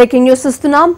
Breaking news చూస్తున్నాం.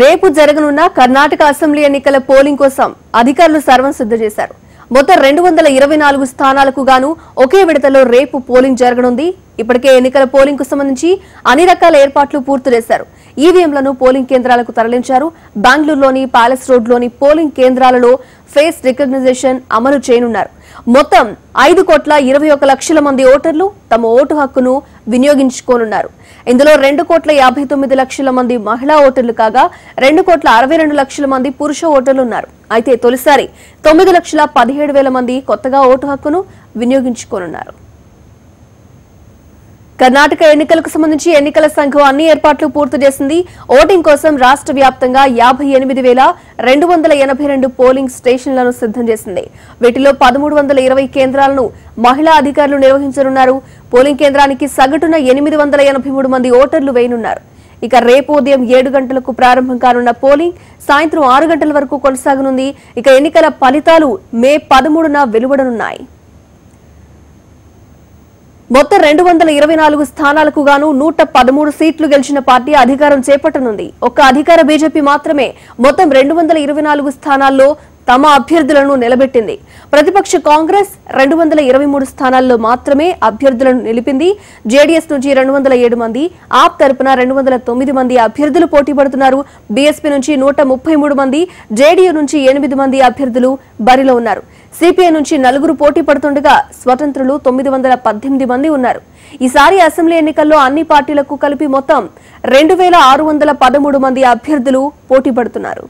రేపు జరగనున్న కర్ణాటక అసెంబ్లీ ఎన్నికల పోలింగ్ కోసం అధికారులు సర్వం సిద్ధం చేశారు. మొత్తం 224 స్థానాలకు గాను ఒకే విడతలో రేపు పోలింగ్ జరగనుంది. ఇప్పటికే ఎన్నికల పోలింగ్ కు సంబంధించి అన్ని రకాల ఏర్పాట్లు పూర్తి చేశారు. ఈవీఎంలను పోలింగ్ కేంద్రాలకు తరలించారు. బెంగళూరులోని ప్యాలెస్ రోడ్ లోని పోలింగ్ కేంద్రాలలో ఫేస్ రికగ్నిషన్ అమలు చేయనున్నారు. మొత్తం 5,21,00,000 మంది ఓటర్లు తమ ఓటు హక్కును వినియోగించుకోనున్నారు. ఇందులో 2,59,00,000 మంది మహిళా ఓటర్లు కాగా 2,62,00,000 మంది పురుష ఓటర్లు ఉన్నారు. అయితే తొలిసారి 9,17,000 మంది కొత్తగా ఓటు హక్కును వినియోగించుకోనున్నారు. కర్ణాటక ఎన్నికలకు సంబంధించి ఎన్నికల సంఘం అన్ని ఏర్పాట్లు పూర్తి చేసింది. ఓటింగ్ కోసం రాష్ట్ర వ్యాప్తంగా 58,282 పోలింగ్ స్టేషన్లను సిద్ధం చేసింది. వీటిలో 1,320 కేంద్రాలను మహిళా అధికారులు నిర్వహించనున్నారు. పోలింగ్ కేంద్రానికి సగటున 883 మంది ఓటర్లు వేయనున్నారు. ఇక రేపు ఉదయం 7 గంటలకు ప్రారంభం కానున్న పోలింగ్ సాయంత్రం 6 గంటల వరకు కొనసాగనుంది. ఇక ఎన్నికల ఫలితాలు మే 13న వెలువడనున్నాయి. మొత్తం 224 స్థానాలకు గాను 113 సీట్లు గెలిచిన పార్టీ అధికారం చేపట్టనుంది. ఒక్క అధికార బీజేపీ మాత్రమే మొత్తం 224 స్థానాల్లో తమ అభ్యర్థులను నిలబెట్టింది. ప్రతిపక్ష కాంగ్రెస్ 223 స్థానాల్లో మాత్రమే అభ్యర్థులను నిలిపింది. జేడీఎస్ నుంచి 207 మంది, ఆప్ తరపున 209 మంది అభ్యర్థులు పోటీ పడుతున్నారు. బీఎస్పీ నుంచి 133 మంది, జేడీయూ నుంచి 8 మంది అభ్యర్థులు బరిలో ఉన్నారు. సిపిఐ నుంచి 4 పోటీ పడుతుండగా స్వతంత్రులు 918 మంది ఉన్నారు. ఈసారి అసెంబ్లీ ఎన్నికల్లో అన్ని పార్టీలకు కలిపి మొత్తం 2,613 మంది అభ్యర్థులు పోటీ పడుతున్నారు.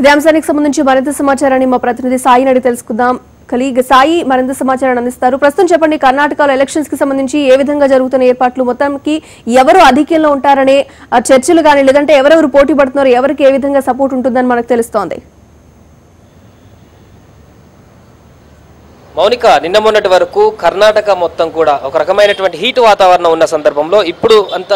ఇదే అంశానికి సంబంధించి మరింత సమాచారాన్ని మా ప్రతినిధి సాయి నడి తెలుసుకుందాం. కలీగ్ సాయి మరింత సమాచారాన్ని అందిస్తారు. ప్రస్తుతం చెప్పండి, కర్ణాటకలో ఎలక్షన్స్ కి సంబంధించి ఏ విధంగా జరుగుతున్న ఏర్పాట్లు, మొత్తానికి ఎవరు అధికంలో ఉంటారనే చర్చలు కానీ, లేదంటే ఎవరెవరు పోటీ పడుతున్నారు, ఎవరికి ఏ విధంగా సపోర్ట్ ఉంటుందని మనకు తెలుస్తోంది. మౌనిక, నిన్న మొన్నటి వరకు కర్ణాటక మొత్తం కూడా ఒక రకమైనటువంటి హీట్ వాతావరణం ఉన్న సందర్భంలో ఇప్పుడు అంత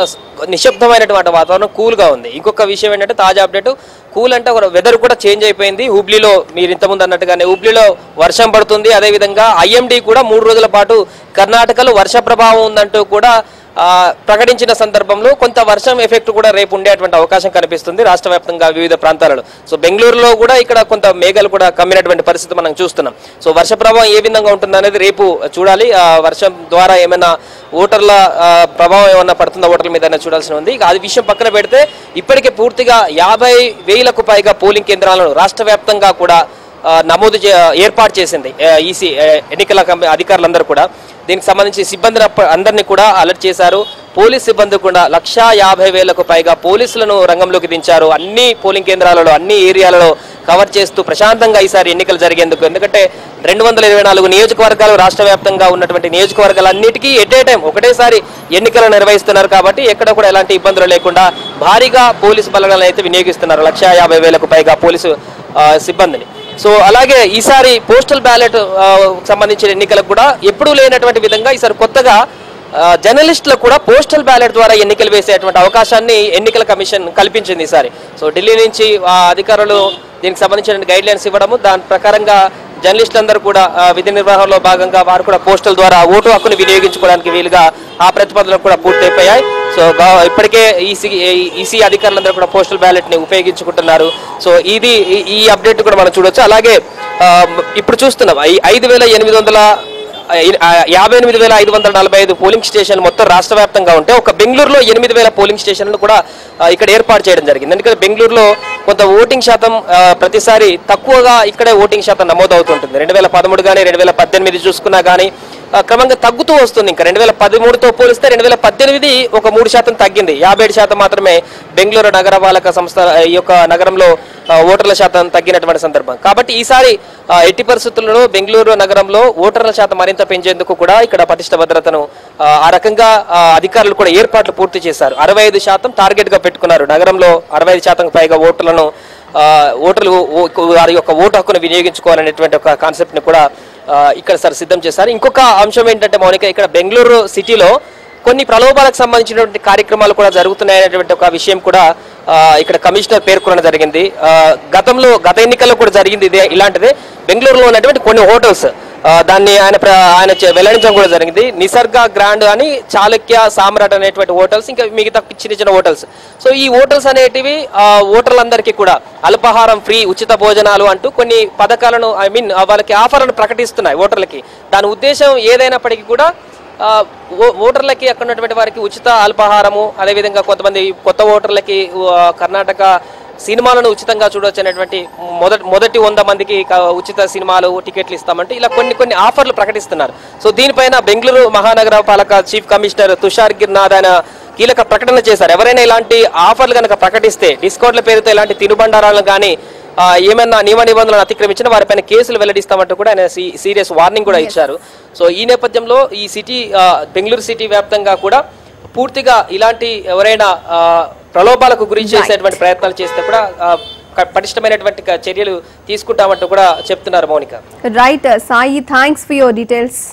నిశ్శబ్దమైనటువంటి వాతావరణం కూల్గా ఉంది. ఇంకొక విషయం ఏంటంటే, తాజా అప్డేట్, కూల్ అంటే వెదర్ కూడా చేంజ్ అయిపోయింది. హుబ్లీలో మీరు ఇంతకుముందు అన్నట్టుగానే హుబ్లీలో వర్షం పడుతుంది. అదేవిధంగా ఐఎండీ కూడా 3 రోజుల పాటు కర్ణాటకలో వర్ష ప్రభావం ఉందంటూ కూడా ప్రకటించిన సందర్భంలో కొంత వర్షం ఎఫెక్ట్ కూడా రేపు ఉండేటువంటి అవకాశం కనిపిస్తుంది రాష్ట్ర వ్యాప్తంగా వివిధ ప్రాంతాలలో. సో బెంగళూరులో కూడా ఇక్కడ కొంత మేఘాలు కూడా కమ్మినటువంటి పరిస్థితి మనం చూస్తున్నాం. సో వర్ష ప్రభావం ఏ విధంగా ఉంటుందనేది రేపు చూడాలి. వర్షం ద్వారా ఏమైనా ఓటర్ల ప్రభావం ఏమైనా పడుతుందా ఓటర్ల మీద అనేది చూడాల్సి ఉంది. అది విషయం పక్కన పెడితే ఇప్పటికే పూర్తిగా 50,000కు పైగా పోలింగ్ కేంద్రాలను రాష్ట్ర వ్యాప్తంగా కూడా నమోదు ఏర్పాటు చేసింది ఈసీ. ఎన్నికల అధికారులందరూ కూడా దీనికి సంబంధించి సిబ్బంది అందరినీ కూడా అలర్ట్ చేశారు. పోలీస్ సిబ్బంది కూడా 1,50,000కు పైగా పోలీసులను రంగంలోకి దించారు. అన్ని పోలింగ్ కేంద్రాలలో అన్ని ఏరియాలలో కవర్ చేస్తూ ప్రశాంతంగా ఈసారి ఎన్నికలు జరిగేందుకు, ఎందుకంటే 224 నియోజకవర్గాలు రాష్ట్ర వ్యాప్తంగా ఉన్నటువంటి నియోజకవర్గాలన్నిటికీ ఎట్ ఏ టైం ఒకటేసారి ఎన్నికలు నిర్వహిస్తున్నారు కాబట్టి ఎక్కడ కూడా ఎలాంటి ఇబ్బందులు లేకుండా భారీగా పోలీసు బలగాలను అయితే వినియోగిస్తున్నారు. 1,50,000కు పైగా పోలీసు సిబ్బందిని. సో అలాగే ఈసారి పోస్టల్ బ్యాలెట్ సంబంధించిన ఎన్నికలకు కూడా ఎప్పుడూ లేనటువంటి విధంగా ఈసారి కొత్తగా జర్నలిస్టులకు కూడా పోస్టల్ బ్యాలెట్ ద్వారా ఎన్నికలు వేసేటువంటి అవకాశాన్ని ఎన్నికల కమిషన్ కల్పించింది ఈసారి. సో ఢిల్లీ నుంచి అధికారులు దీనికి సంబంధించిన గైడ్ లైన్స్ ఇవ్వడము, దాని ప్రకారంగా జర్నలిస్టులందరూ కూడా విధి నిర్వహణలో భాగంగా వారు కూడా పోస్టల్ ద్వారా ఓటు హక్కును వినియోగించుకోవడానికి వీలుగా ఆ ప్రతిపాదనలు కూడా పూర్తయిపోయాయి. సో ఇప్పటికే ఈసీ అధికారులందరూ కూడా పోస్టల్ బ్యాలెట్ ని ఉపయోగించుకుంటున్నారు. సో ఇది ఈ అప్డేట్ కూడా మనం చూడొచ్చు. అలాగే ఇప్పుడు చూస్తున్నాం 58,545 పోలింగ్ స్టేషన్లు మొత్తం రాష్ట్ర వ్యాప్తంగా ఉంటే ఒక బెంగళూరులో 8,000 పోలింగ్ స్టేషన్లు కూడా ఇక్కడ ఏర్పాటు చేయడం జరిగింది. ఎందుకంటే బెంగళూరులో కొంత ఓటింగ్ శాతం ప్రతిసారి తక్కువగా ఇక్కడే ఓటింగ్ శాతం నమోదవుతుంటుంది. 2013 కానీ 2018 చూసుకున్నా కానీ క్రమంగా తగ్గుతూ వస్తుంది. ఇంకా 2013తో పోలిస్తే 2018 ఒక 3% తగ్గింది. 57% మాత్రమే బెంగళూరు నగరపాలక సంస్థ ఈ యొక్క నగరంలో ఓటర్ల శాతం తగ్గినటువంటి సందర్భం. కాబట్టి ఈసారి ఎట్టి పరిస్థితుల్లో బెంగళూరు నగరంలో ఓటర్ల శాతం మరింత పెంచేందుకు కూడా ఇక్కడ పటిష్ట భద్రతను ఆ రకంగా అధికారులు కూడా ఏర్పాట్లు పూర్తి చేశారు. 65% టార్గెట్గా పెట్టుకున్నారు. నగరంలో 65% పైగా ఓటర్లు వారి యొక్క ఓటు హక్కును వినియోగించుకోవాలనేటువంటి ఒక కాన్సెప్ట్ని కూడా ఇక్కడ సార్ సిద్ధం చేశారు. ఇంకొక అంశం ఏంటంటే మౌనిక, ఇక్కడ బెంగళూరు సిటీలో కొన్ని ప్రలోభాలకు సంబంధించినటువంటి కార్యక్రమాలు కూడా జరుగుతున్నాయనేటువంటి ఒక విషయం కూడా ఇక్కడ కమిషనర్ పేర్కొనడం జరిగింది. గత ఎన్నికల్లో కూడా జరిగింది ఇలాంటిదే. బెంగళూరులో ఉన్నటువంటి కొన్ని హోటల్స్ దాన్ని ఆయన వెల్లడించడం కూడా జరిగింది. నిసర్గ గ్రాండ్ అని చాళుక్య సామ్రాట్ అనేటువంటి హోటల్స్ ఇంకా మిగతా చిన్న చిన్న హోటల్స్. సో ఈ హోటల్స్ అనేటివి ఓటర్లందరికీ కూడా అల్పాహారం ఫ్రీ, ఉచిత భోజనాలు అంటూ కొన్ని పథకాలను వాళ్ళకి ఆఫర్లను ప్రకటిస్తున్నాయి ఓటర్లకి. దాని ఉద్దేశం ఏదైనప్పటికీ కూడా ఓటర్లకి అక్కడ ఉన్నటువంటి వారికి ఉచిత అల్పాహారము, అదేవిధంగా కొంతమంది కొత్త ఓటర్లకి కర్ణాటక సినిమాలను ఉచితంగా చూడవచ్చు అనేటువంటి మొదటి 100 మందికి ఉచిత సినిమాలు టికెట్లు ఇస్తామంటే ఇలా కొన్ని కొన్ని ఆఫర్లు ప్రకటిస్తున్నారు. సో దీనిపైన బెంగళూరు మహానగర పాలక చీఫ్ కమిషనర్ తుషార్ గిర్నాథ్ ఆయన కీలక ప్రకటన చేశారు. ఎవరైనా ఇలాంటి ఆఫర్లు కనుక ప్రకటిస్తే డిస్కౌంట్ల పేరుతో ఇలాంటి తినుబండారాలను కానీ ఏమైనా నియమ నిబంధనలు అతిక్రమించిన వారిపైన కేసులు వెల్లడిస్తామంటూ కూడా ఆయన సీరియస్ వార్నింగ్ కూడా ఇచ్చారు. సో ఈ నేపథ్యంలో ఈ బెంగళూరు సిటీ వ్యాప్తంగా కూడా పూర్తిగా ఇలాంటి ఎవరైనా ప్రలోభాలకు గురి చేసేటువంటి ప్రయత్నాలు చేస్తే కూడా పటిష్టమైనటువంటి చర్యలు తీసుకుంటామంటూ కూడా చెప్తున్నారు Mounika. Right Sai, thanks for your details.